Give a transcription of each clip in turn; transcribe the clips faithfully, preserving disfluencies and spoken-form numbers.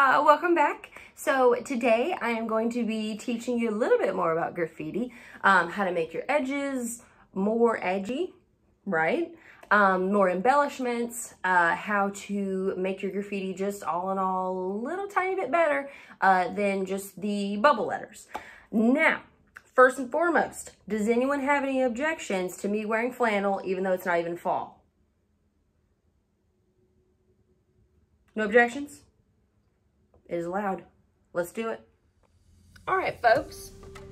Uh, welcome back. So today I am going to be teaching you a little bit more about graffiti, um, how to make your edges more edgy, right? Um, more embellishments, uh, how to make your graffiti just all in all a little tiny bit better uh, than just the bubble letters. Now, first and foremost, does anyone have any objections to me wearing flannel even though it's not even fall? No objections? It is allowed. Let's do it. All right, folks,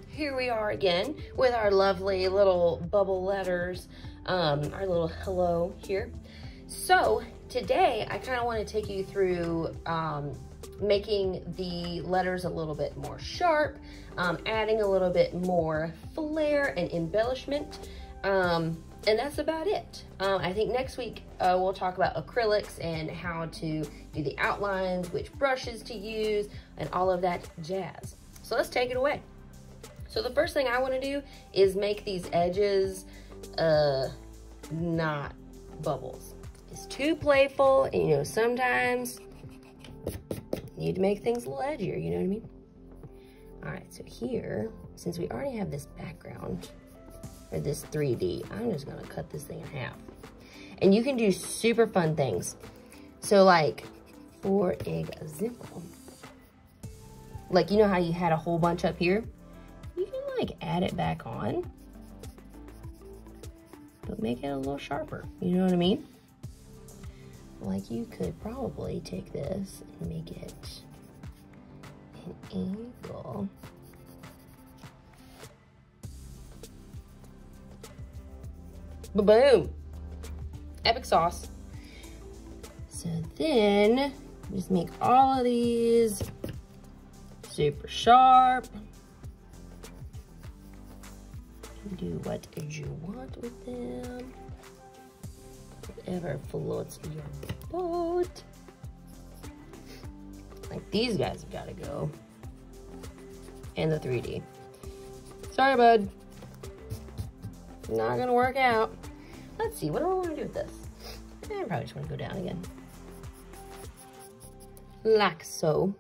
here we are again with our lovely little bubble letters, um, our little hello here. So today I kind of want to take you through um, making the letters a little bit more sharp, um, adding a little bit more flair and embellishment. Um, And that's about it. Um, I think next week uh, we'll talk about acrylics and how to do the outlines, which brushes to use, and all of that jazz. So let's take it away. So the first thing I want to do is make these edges uh, not bubbles. It's too playful, and you know, sometimes you need to make things a little edgier, you know what I mean? All right, so here, since we already have this background, or this three D, I'm just gonna cut this thing in half. And you can do super fun things. So like, for example, like you know how you had a whole bunch up here? You can like add it back on, but make it a little sharper, you know what I mean? Like you could probably take this and make it an angle. Ba-boom! Epic sauce. So then, just make all of these super sharp. Do what you want with them. Whatever floats your boat. Like these guys have gotta go. And the three D. Sorry, bud. Not gonna work out. Let's see, what do I want to do with this? I probably just want to go down again. Like so.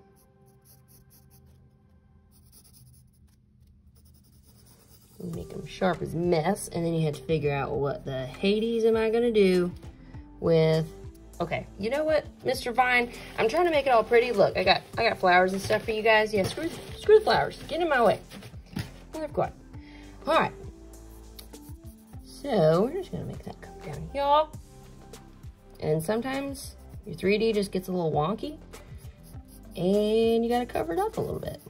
Make them sharp as mess, and then you have to figure out what the Hades am I gonna do with, okay, you know what, Mister Vine? I'm trying to make it all pretty. Look, I got I got flowers and stuff for you guys. Yeah, screw, screw the flowers. Get in my way. I've got. All right. So we're just gonna make that come down, y'all. And sometimes your three D just gets a little wonky and you gotta cover it up a little bit.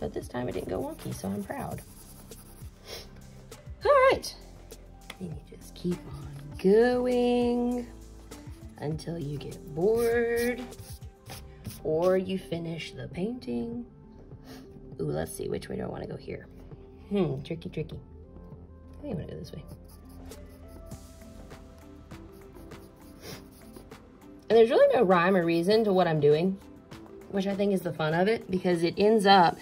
But this time it didn't go wonky, so I'm proud. All right, and you just keep on going until you get bored or you finish the painting. Ooh, let's see, which way do I wanna go here? Hmm, tricky, tricky. I think I'm gonna go this way. And there's really no rhyme or reason to what I'm doing, which I think is the fun of it, because it ends up,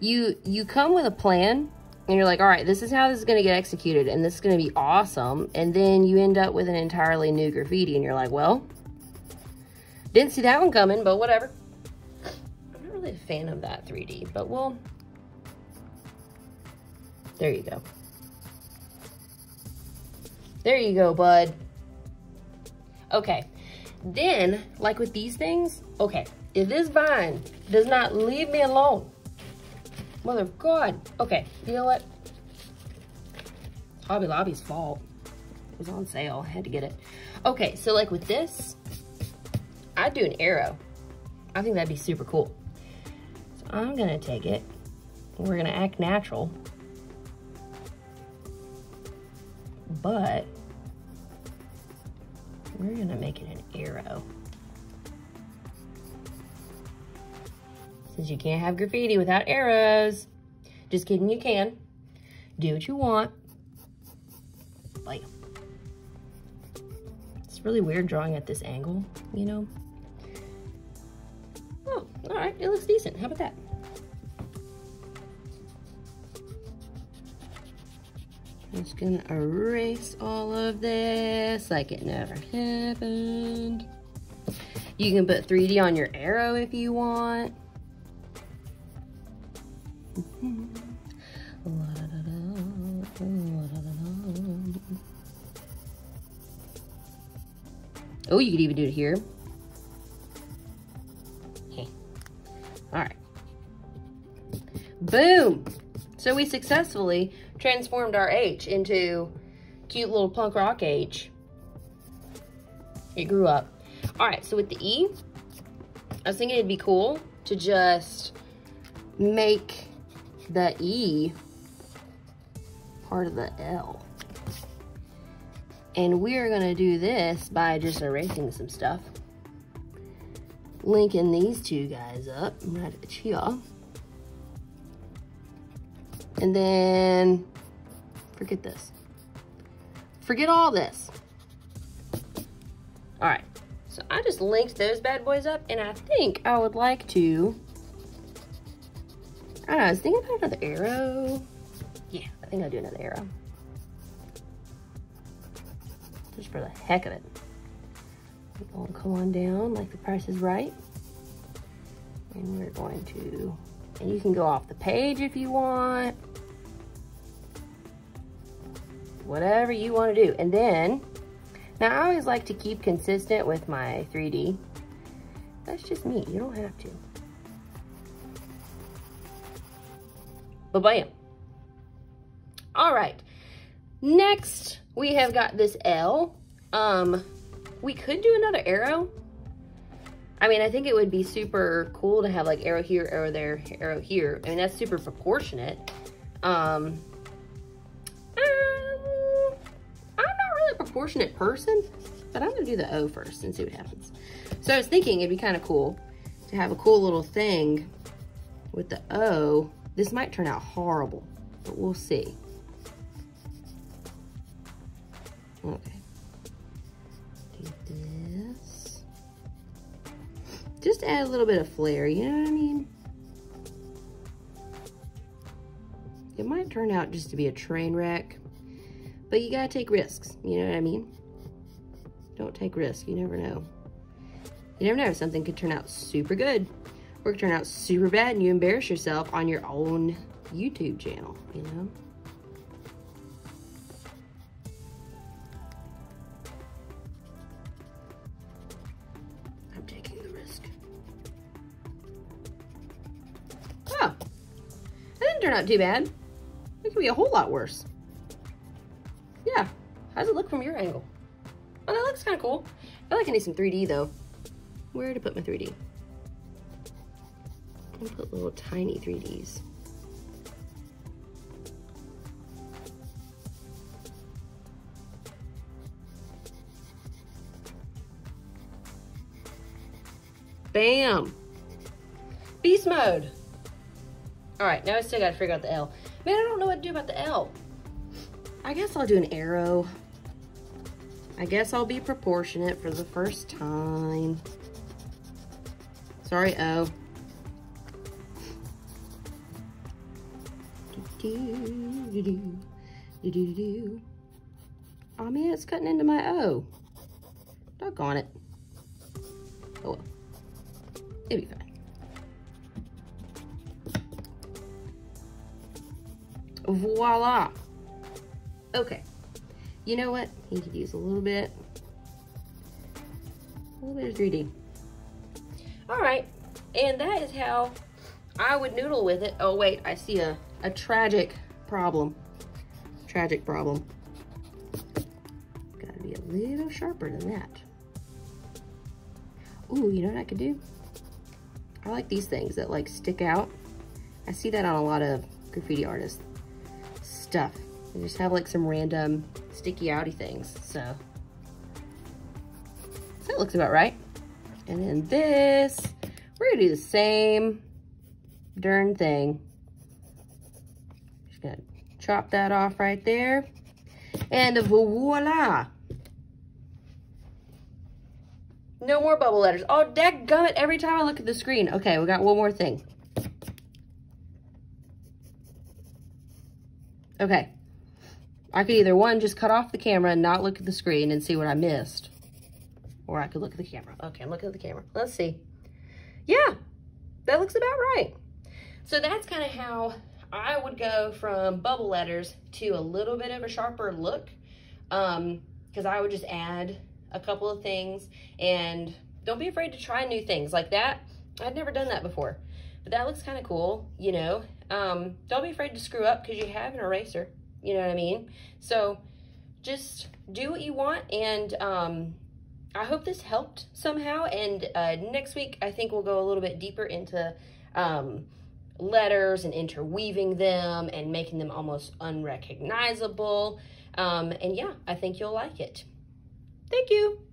you you come with a plan and you're like, all right, this is how this is gonna get executed and this is gonna be awesome. And then you end up with an entirely new graffiti and you're like, well, didn't see that one coming, but whatever. I'm not really a fan of that three D, but well, there you go. There you go, bud. Okay, then, like with these things, okay, if this vine does not leave me alone, mother of God, okay, you know what? Hobby Lobby's fault. It was on sale, I had to get it. Okay, so like with this, I'd do an arrow. I think that'd be super cool. So I'm gonna take it, we're gonna act natural, but we're gonna make it an arrow. Since you can't have graffiti without arrows. Just kidding, you can. Do what you want. Like, it's really weird drawing at this angle, you know? Oh, all right, it looks decent. How about that? I'm just gonna erase all of this like it never happened. You can put three D on your arrow if you want. Oh, you could even do it here. Okay. All right. Boom. So we successfully transformed our H into cute little punk rock H. It grew up. All right, so with the E, I was thinking it'd be cool to just make the E part of the L. And we're gonna do this by just erasing some stuff. Linking these two guys up right here. And then, forget this. Forget all this. All right, so I just linked those bad boys up, and I think I would like to, I don't know, I was thinking about another arrow. Yeah, I think I'll do another arrow. Just for the heck of it. We're gonna come on down like The Price Is Right. And we're going to, and you can go off the page if you want. Whatever you wanna do. And then, now I always like to keep consistent with my three D. That's just me, you don't have to. Ba-bam. All right, next we have got this L. Um, we could do another arrow. I mean, I think it would be super cool to have like arrow here, arrow there, arrow here. I mean, that's super proportionate. Um, um I'm not really a proportionate person, but I'm gonna do the O first and see what happens. So I was thinking it'd be kind of cool to have a cool little thing with the O. This might turn out horrible, but we'll see. Okay. Do this. Just add a little bit of flair, you know what I mean? It might turn out just to be a train wreck, but you gotta take risks, you know what I mean? Don't take risks, you never know. You never know, something could turn out super good. Or turn out super bad and you embarrass yourself on your own YouTube channel, you know? I'm taking the risk. Oh, that didn't turn out too bad. It could be a whole lot worse. Yeah, how does it look from your angle? Oh, that looks kind of cool. I feel like I need some three D though. Where to put my three D? I'm gonna put little tiny three Ds. Bam! Beast mode! Alright, now I still gotta figure out the L. Man, I don't know what to do about the L. I guess I'll do an arrow. I guess I'll be proportionate for the first time. Sorry, O. Do, do, do, do, do, do. Oh man, it's cutting into my O. Doggone it. Oh well. It'll be fine. Voila. Okay. You know what? You could use a little bit. A little bit of three D. Alright. And that is how I would noodle with it. Oh wait, I see a A tragic problem. Tragic problem. Gotta be a little sharper than that. Ooh, you know what I could do? I like these things that like stick out. I see that on a lot of graffiti artists stuff. They just have like some random sticky outy things. So, so that looks about right. And then this, we're gonna do the same darn thing. Gonna chop that off right there. And voila. No more bubble letters. Oh, dadgummit, every time I look at the screen. Okay, we got one more thing. Okay. I could either one, just cut off the camera and not look at the screen and see what I missed. or I could look at the camera. Okay, I'm looking at the camera. Let's see. Yeah, that looks about right. So that's kind of how I would go from bubble letters to a little bit of a sharper look, um, because I would just add a couple of things, and don't be afraid to try new things like that. I'd never done that before, but that looks kind of cool, you know. Um, don't be afraid to screw up because you have an eraser, you know what I mean? So just do what you want, and um, I hope this helped somehow, and uh, next week I think we'll go a little bit deeper into um, letters and interweaving them and making them almost unrecognizable, um, and yeah, I think you'll like it. Thank you.